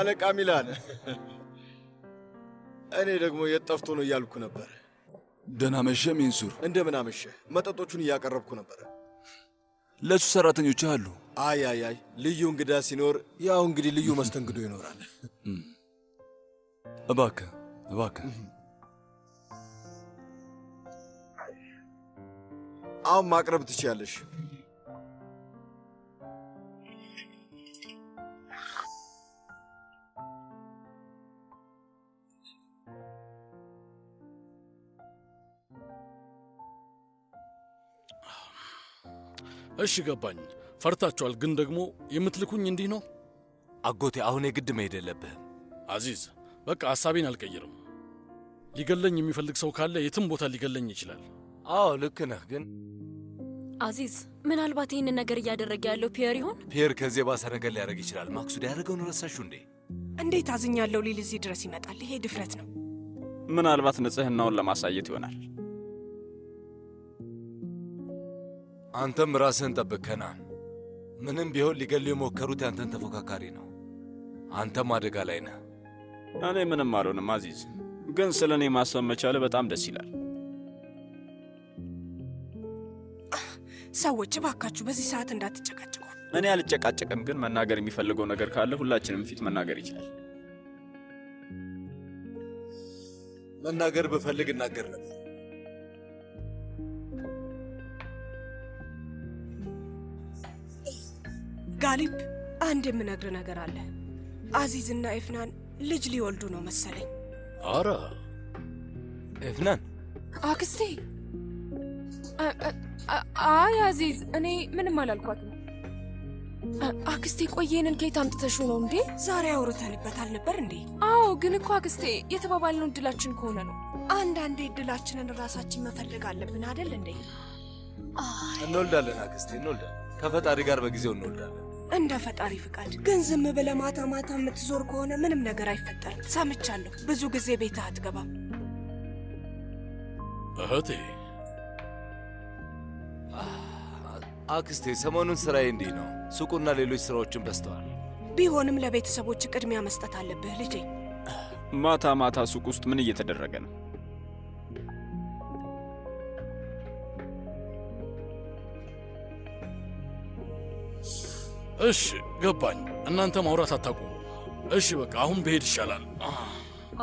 مالك عملان أنا رقمو يتفتونو يالكو نبر دنا مشى منصور عندما مشى متى توتشون ياك ربكو نبر لا تسرعتن يجالو آي آي آي ليون قدا سينور يا أنقدي ليو مستنقدو ينوران أباك أباك أو ما قربت تشالش أشي قبان فرطاتشو القن دقمو يمتلكون يندي نو أقوتي أهوني قد ما يدي لبهم عزيز بك عصابين هالكيرم لقلن يمي فلق سوكال يتم بوتا لقلن يجلال لك نهقن عزيز من هالباتين النقر ياد الرقال لو بيير يهون بيير كزي باس هنقل لي عرق يجلال مقصود يارقون رساشون دي اندي تعزين يالو لي لزي درسي مدقال لي هي دفرتنا من هالبات نتسهن نول لما سايتي ونال أنتم راسن تبكنا منن بيهول لقليو موكروتي أنتن تفوكاكارينو أنتم أدقالينا أنا منن مارونم عزيز ግን ስለኔ ማሰመቻለ በጣም ደስ ይላል ሰዎች ባካችሁ በዚህ ሰዓት እንዳትጨቃጨቁ እኔ አልጨቃጨቅም ግን መናገር የሚፈልገው ነገር ካለ ሁላችንም ፊት መናገር ይችላል መናገር በፈልግ እናገር ነበር ጋሊብ አንድ የምነግር ነገር አለ አዚዝ እና ኢፍናን ልጅ ሊወልዱ ነው መሰለኝ አራ ኢፍናን አክስቴ አይ አዚዝ እኔ ምንም አላልኳትም አክስቴ ቆየነን ከታም ተተሽው ነው እንዴ ዛሬ አውርተንበት አልነበር እንዴ አዎ ግን እኮ አክስቴ የተባባልነው እድላችን ከሆነ ነው አንዳንዴ እድላችንን ራሳችን መፈለግ አለብን አይደል እንዴ እንወልዳለን አክስቴ እንወልዳለን ከፈጣሪ ጋር በጊዜው እንወልዳለን እንደ ፈጣሪ ፍቃድ ግን ዝም ብለ ማታ ማታ የምትዞር ከሆነ ምንም ነገር አይፈጠርም ሳምቻለሁ ብዙ ጊዜ ቤታ አትገባ አህቴ አክስቴ ሰሞኑን ስራዬ እንዴ ነው ሱቁና ሌሎች ስራዎችን በስተዋል ቢሆንም ለቤተሰቦች ቅድሚያ መስጠት አለብህ ልጄ ማታ ማታ ሱቅ ውስጥ ምን እየተደረገ ነው እሺ ገባኝ እናንተ ማውራት አታቁሙ እሺ በቃ አሁን በሄድ ይሻላል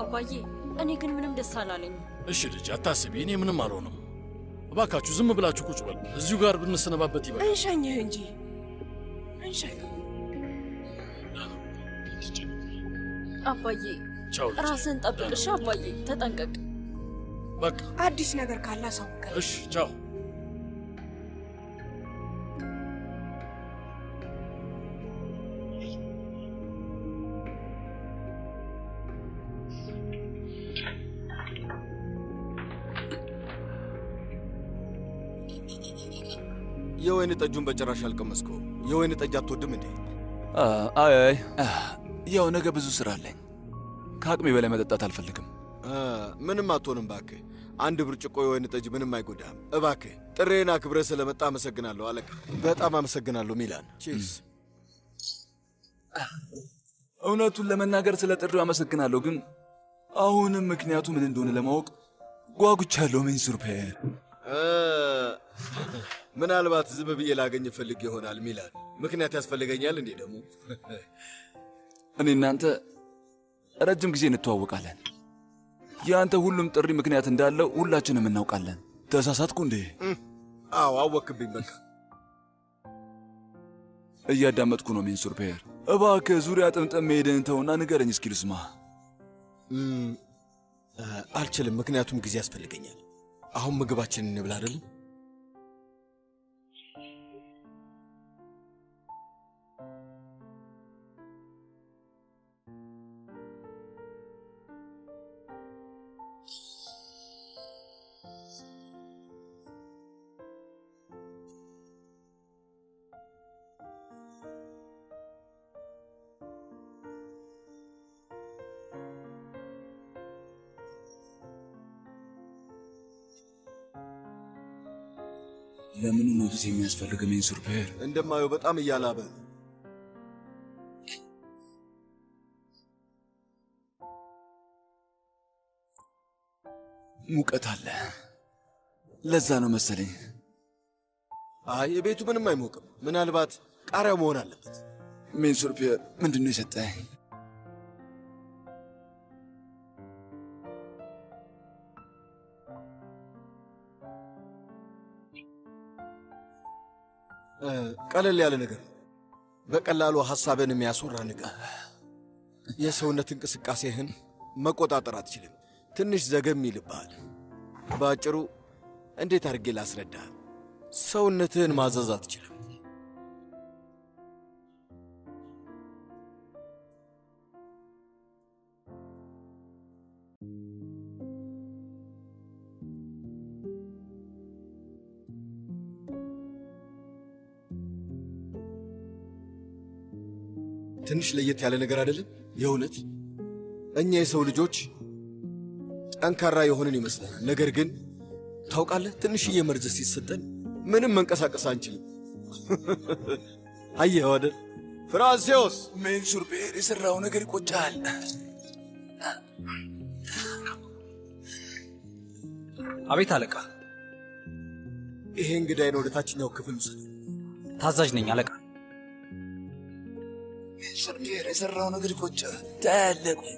አባዬ እኔ ግን ምንም ደስ አላለኝ እሺ ልጅ አታስቢ እኔ ምንም አልሆነም እባካችሁ ዝም ብላችሁ ቁጭ በል እዚሁ ጋር ብንሰነባበት ይበቃል እንሻኝህ እንጂ እንሻኝ አባዬ ቻው ራስን ጠብቅሽ አባዬ ተጠንቀቅ በቃ አዲስ ነገር ካለ አሳውቀኝ እሺ ቻው የወይን ጠጁን በጭራሽ አልቀመስኩ የወይን ጠጅ አትወድም እንዴ አይ አይ ያው ነገ ብዙ ስራ አለኝ ከአቅሜ በላይ መጠጣት አልፈልግም ምንም አትሆንም እባክህ አንድ ብርጭቆ የወይን ጠጅ ምንም አይጎዳም እባክህ ጥሬና ክብረ ስለመጣ አመሰግናለሁ አለቃ በጣም አመሰግናለሁ ሚላን ቺስ እውነቱን ለመናገር ስለጥሪው አመሰግናለሁ ግን አሁንም ምክንያቱ ምን እንደሆነ ለማወቅ ጓጉቻለሁ መንሱር ፔር من البات زبب يلاقين يفلق يهونال ميلان مكنيات يسفلقينيال اندي دمو اني انانت ረጅም ጊዜ እንተዋወቃለን ያንተ ሁሉም ጥሪ ምክንያት እንዳለው ሁላችንም እናውቃለን ተሳሳትኩ እንዴ አዎ አወቅብኝ በቃ እያዳመጥኩ ነው መንሱር ፔር እባክህ ዙሪያ ጥምጥም ሄደን ተውና ንገረኝ እስኪ ልስማ አልችልም ምክንያቱም ጊዜ ያስፈልገኛል አሁን ምግባችንን እንብላ አይደል ለምን ነው እዚህ የሚያስፈልገው መንሱር ፔር እንደማየው በጣም ይያላበ ሙቀት አለ ለዛ ነው መሰለኝ አይ የቤቱ ምንም አይሞቅም ምናልባት ቃሪያው መሆን አለበት ምን ሱርፒ ምንድነው የሰጠኝ ቀለል ያለ ነገር በቀላሉ ሐሳብን የሚያስወራ ነገር የሰውነት እንቅስቃሴህን መቆጣጠር አትችልም ትንሽ ዘገም ይልባል ባጭሩ እንዴት አርጌ ላስረዳ ሰውነትህን ማዘዝ አትችልም ትንሽ ለየት ያለ ነገር አይደለም የውነት እኛ የሰው ልጆች ጠንካራ የሆነን ይመስላል ነገር ግን ታውቃለህ ትንሽ የመርዝ ሲሰጠን ምንም መንቀሳቀስ አንችልም አየህ ወደ ፍራንሲዮስ ምን ሹርቤር ይሰራው ነገር ይቆጫል አቤት አለቃ ይሄ እንግዳይ ነው ለታችኛው ክፍል ውሰድ ታዛዥ ነኝ አለቃ شربير يسرعون أقول لك وجه تعلق أقولي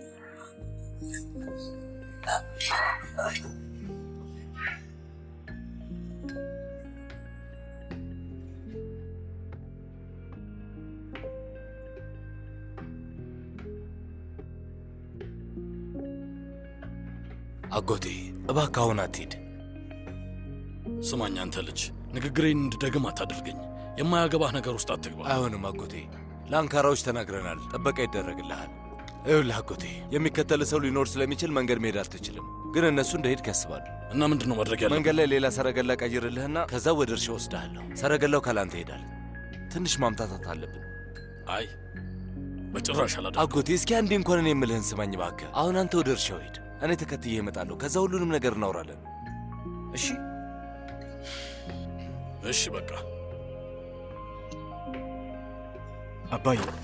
أباك هون أتيد سمعني أنت لج نقدرين ندقم أتدرجني يما يجبه نقدر أستأتيك أهون ما أقولي ላንካራዎች ተናግረናል ተበቀ ይደረግልሃል አይውል አጎቴ የሚከተል ሰው ሊኖር ስለሚችል መንገድ መሄድ አትችልም ግን እነሱ እንደሄድ ያስባሉ እና ምንድነው ማድረግ ያለው መንገድ ላይ ሌላ ሰረገላ ቀይርልህና ከዛ ወደርሽ ወስደሃለሁ ሰረገላው ካላንተ ይሄዳል ትንሽ ማምታታት አለብን አይ በጭራሽ አላደ አጎቴ እስኪ አንዴ እንኳን እኔ የምልህን ስማኝ ባከ አሁን አንተ ወደርሽው ሄድ እኔ ተከትዬ እመጣለሁ ከዛ ሁሉንም ነገር እናወራለን እሺ እሺ በቃ أباي أكستنا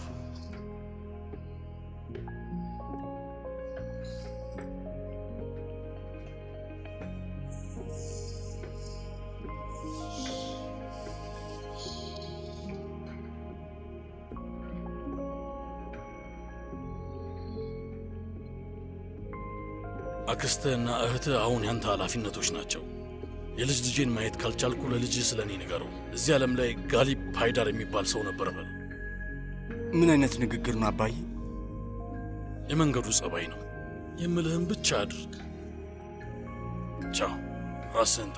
أهتى عوني أنت على فينا توشناتشو يلج دجين ما يتكال تشالكو للجي سلاني نقارو زيالم لاي غالي بايدار ميبال سونا بربل من أين تنقل مع باي؟ يمن قروس أباينو يملهم بتشادر تشاو راسين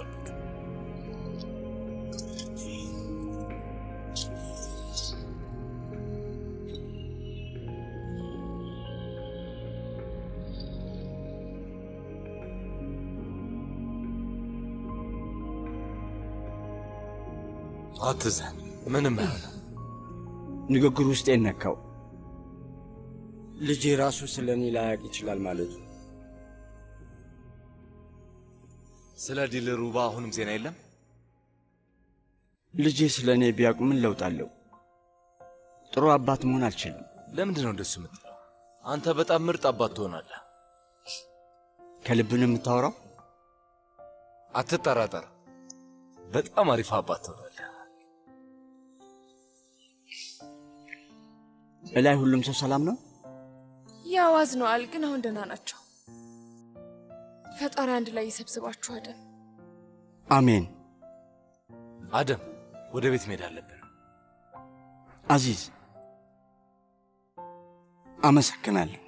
طبق عتزن من مهلا ንግግሩ ውስጥ የነካው ልጅ ራሱ ስለኔ ላያቅ ይችላል ማለት ነው ስለ ዲል ሩባ አሁንም ዜና የለም ልጅ ስለኔ ቢያውቅ ምን ለውጥ አለው ጥሩ አባት መሆን አልችልም ለምንድን ነው እንደሱ የምትለው አንተ በጣም ምርጥ አባት ትሆናለህ ከልብህ ነው የምታወራው አትጠራጠር በጣም አሪፍ አባት ትሆናለህ እላይ ሁሉም ሰው ሰላም ነው ያው አዝኗል ግን አሁን ደህና ናቸው ፈጣሪ አንድ ላይ ይሰብስባችሁ አደም አሜን አደም ወደ ቤት መሄድ አለብን አዚዝ አመሰግናለሁ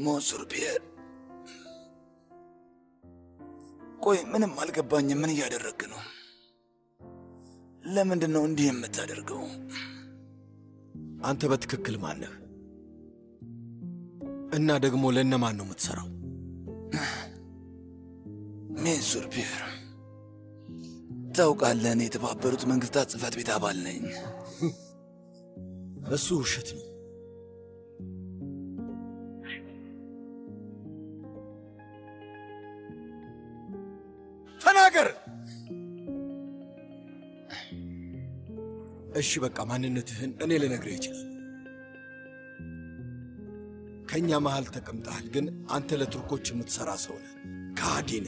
موسوربيا كوي من المالك باني من يادركنو لا من دنون ديم متادركو أنت بتككل مانه إننا دقمو لنا مانو متسرو موسوربيا تاوك علاني تبابرت من قطعت صفات بيتابالنين بس وشتني أشي بك أماننتهن أني لنقريه جلال كن يا مهال تكم تحلقن أنت لتركوش متسراسونا كادين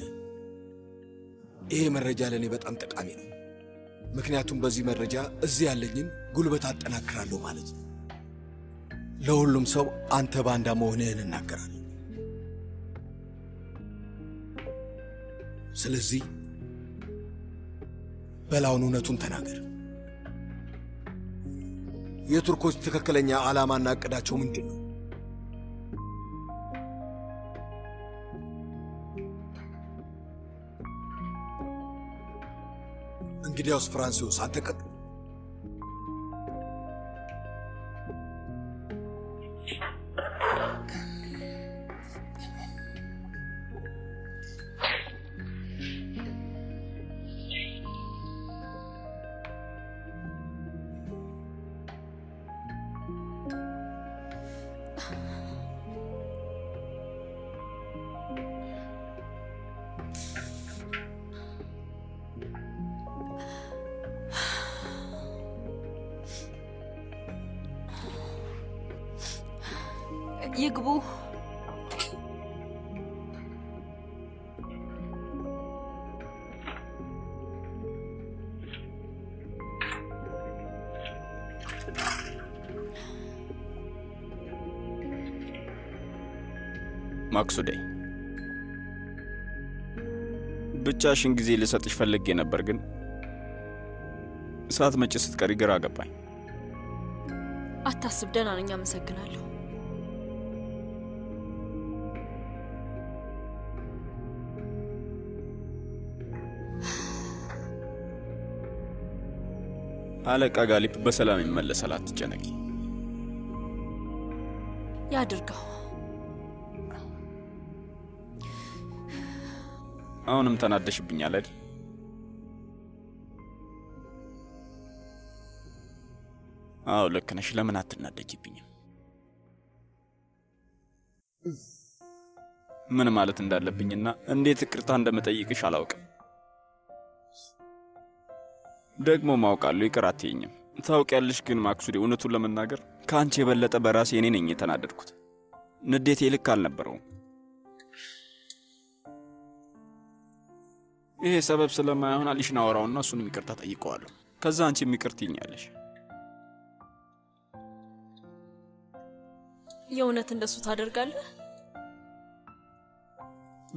إيه من رجالني بات أنتك أمين مكنياتهم بزي من رجال الزيال لجن قلبتات أنا كرالو مالتنا لو اللهم سو أنت باندا موهنين أنا كرالو سلزي بلاونونتون تناقر يتركوز تككلن يا علامان ناقداچو مندنو انغيديوس فرانسيوس اتكك يقبو مقصودي ብቻሽን ጊዜ ልሰጥሽ ፈልጌ ነበር ግን ሰዓት መጪ ስትቀሪ ግራ ገባኝ አታስብ ደህና ነኝ አመሰግናለሁ አለቃ ጋሊፕ በሰላም ይመለሳል አትጨነቂ ያድርገው አሁንም ተናደሽብኛል አይደል አው ልክ ነሽ ለምን አትናደጂብኝም ምን ማለት እንዳለብኝና እንዴት ይቅርታ እንደምጠይቅሽ አላውቅም ደግሞ ማውቃለሁ ይቀራትኝም ታውቂያለሽ ግን ማክሱዲ እውነቱን ለመናገር ካንቺ የበለጠ በራሴ እኔ ነኝ ተናደድኩት ንዴቴ ልክ አልነበረውም ይሄ ሰበብ ስለማይሆን አልሽና ወራውና እሱን ይቅርታ ጠይቀዋለሁ ከዛ አንቺ ይቅርታኛለሽ የእውነት እንደሱ ታደርጋለህ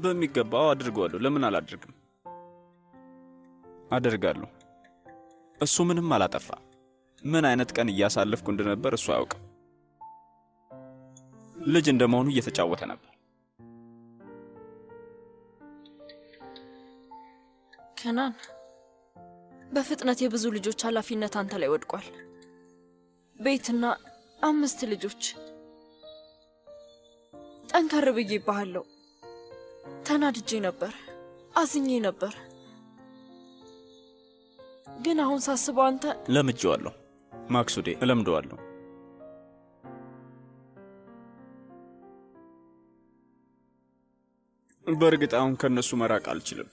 በሚገባው አድርጓለሁ ለምን አላደርግም አደርጋለሁ እሱ ምንም አላጠፋ ምን አይነት ቀን ያሳለፍኩ እንደነበር እሱ ያውቃ ልጅ እንደመሆኑ እየተጫወተ ነበር ከናን በፍጥነት የብዙ ልጆች ኃላፊነት አንተ ላይ ወድቋል ቤትና አምስት ልጆች ጠንካራ ብዬ ባለው ተናድጄ ነበር አዝኜ ነበር ግን አሁን ሳስበው አንተ ለምጄዋለሁ ማክሱዴ ለምደዋለሁ በርግጥ አሁን ከነሱ መራቅ አልችልም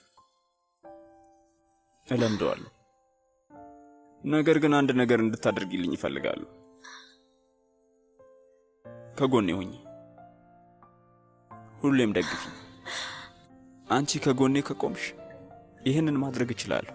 ለምደዋለሁ ነገር ግን አንድ ነገር እንድታደርግልኝ እፈልጋለሁ ከጎኔ ሆኚ ሁሌም ደግፊ አንቺ ከጎኔ ከቆምሽ ይሄንን ማድረግ እችላለሁ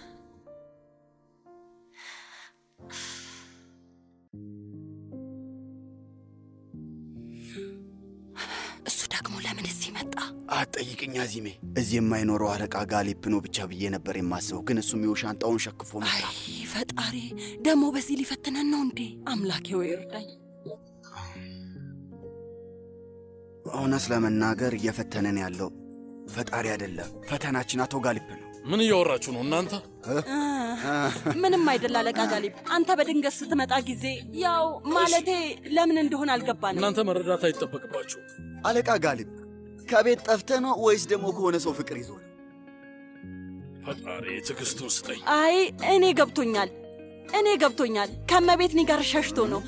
አትጠይቅኝ አዚሜ እዚህ የማይኖር አረቃ ጋሊፕ ነው ብቻ ብዬ ነበር የማሰው ግን እሱ ነው ሻንጣውን ሸክፎ መጣ አይ ፈጣሪ ደሞ በዚህ ሊፈተነን ነው እንዴ አምላኬ ወይ እርዳኝ አሁን ስለመናገር የፈተነን ያለው ፈጣሪ አይደለም ፈተናችን አቶ ጋሊፕ ነው ምን ይወራችሁ ነው እናንተ ምንም አይደለ አለቃ ጋሊፕ አንተ በድንገት ስትመጣ ጊዜ ያው ማለቴ ለምን እንደሆነ አልገባንም እናንተ መረዳት አይተበቅባችሁ አለቃ ጋሊፕ كابيت طفتنو ወይስ ደሞ ከሆነ ሰው ፍቅር ይዞ ነው ፈጣሪ ትክስቱን ስጠይ አይ እኔ ገብቶኛል ከመቤት ንጋር ሻሽቶ ነው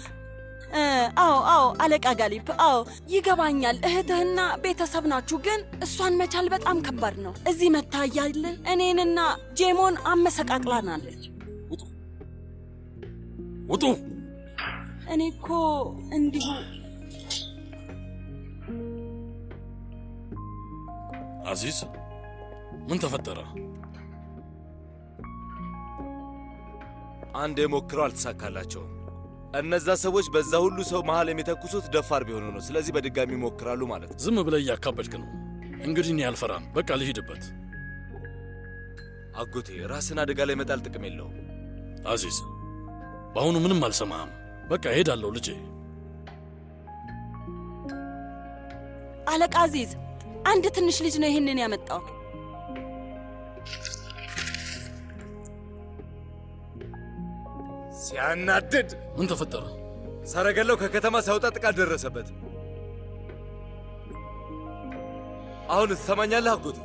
አው አለቃ ጋሊፕ አው ይገባኛል እህትህና ቤተሰብናችሁ ግን እሷን መቻል በጣም ከባድ ነው እዚህ መታያለ እኔንና ጄሞን አመሰቃቅላናለች ወጡ እኔኮ እንዲሁ عزيز من تفطره عند ديموكرات ساكالاچو انذا سووچ بذا ሁሉ ሰው መሐል የሚተኩሱት ደፋር ቢሆኑ ነው ስለዚህ በድጋሚ ሞክራሉ ማለት ዝም ብለ ያካበድክ ነው እንግዲህ ነው ያልፈራም በቃ ልሂድበት አጎቴ ራስን አደጋ ላይ መጣል ጥቅም የለው አዚዝ ባሁኑ ምንም አልሰማም በቃ ሄዳለው ልጄ አለቃ አዚዝ አንድ ትንሽ ልጅ ነው ይሄንን ያመጣው ሲያናደድ ምን ተፈጠረ ሰረገለው ከከተማ ሳውጣ ጥቃት ደረሰበት አሁን ሰማኛለህ አጎት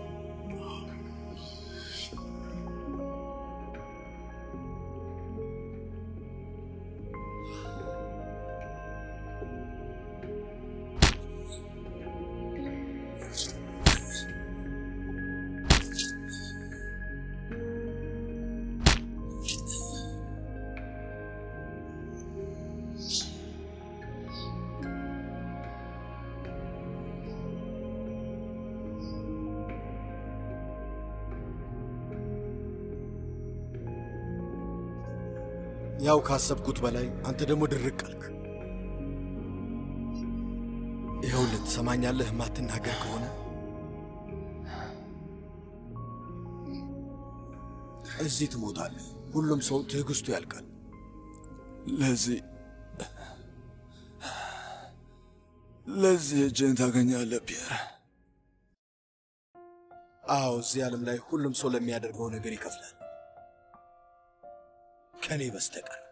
ያው ካሰብኩት በላይ አንተ ደሞ ድርቀልክ ይሄው ለተሰማኛለህ ማትናገር ከሆነ እዚህ ትሞታለህ ሁሉም ሰው ትግስቱ ያልቃል ለዚህ ጀንታ ገኛለህ ፒየር አዎ እዚህ ዓለም ላይ ሁሉም ሰው ለሚያደርገው ነገር ይከፍላል كاني بستقر